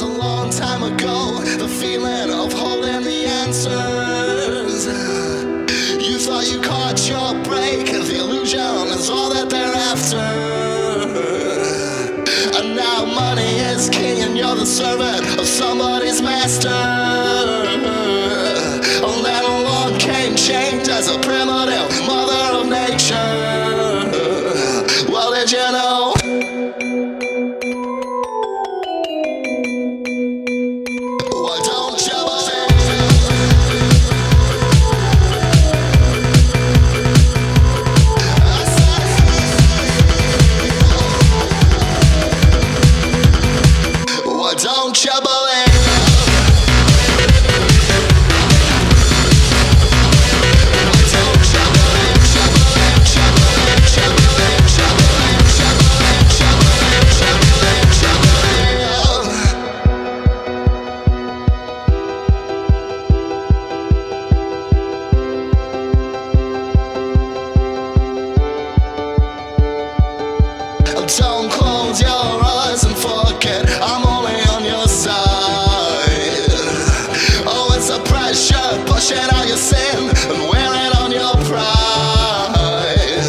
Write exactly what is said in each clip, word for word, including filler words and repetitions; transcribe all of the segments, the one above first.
was a long time ago. The feeling of holding the answers. You thought you caught your break. The illusion is all that they're after. And now money is king, and you're the servant of somebody's master. And then along came change as a primitive mother of nature. Well, did you know? Don't close your eyes and forget I'm only on your side. Oh, it's the pressure pushing out your sin and wearing on your pride.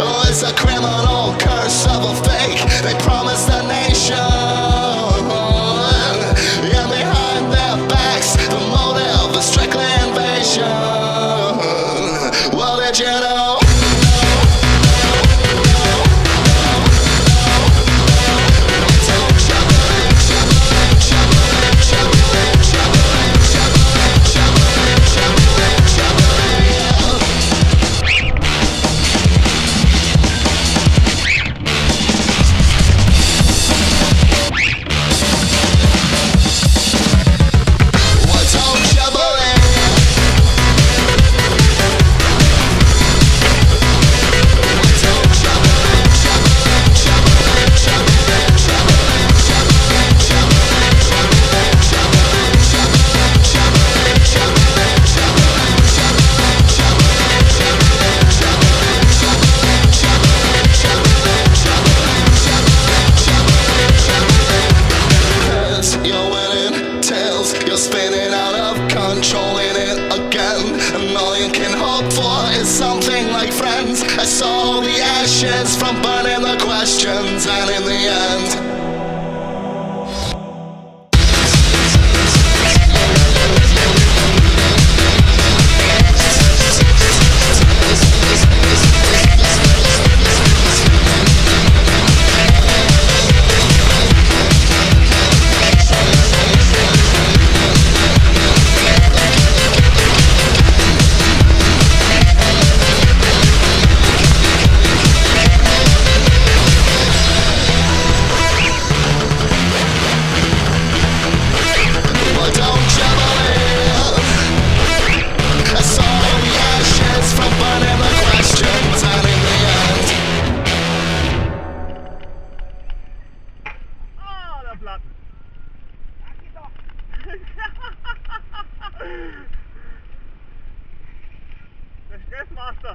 Oh, it's a criminal curse of a fake they promised the nation. And behind their backs, the motive is strictly invasion. Well, did you know? Something like friends. I saw the ashes from burning the questions, and in the end der Stressmaster.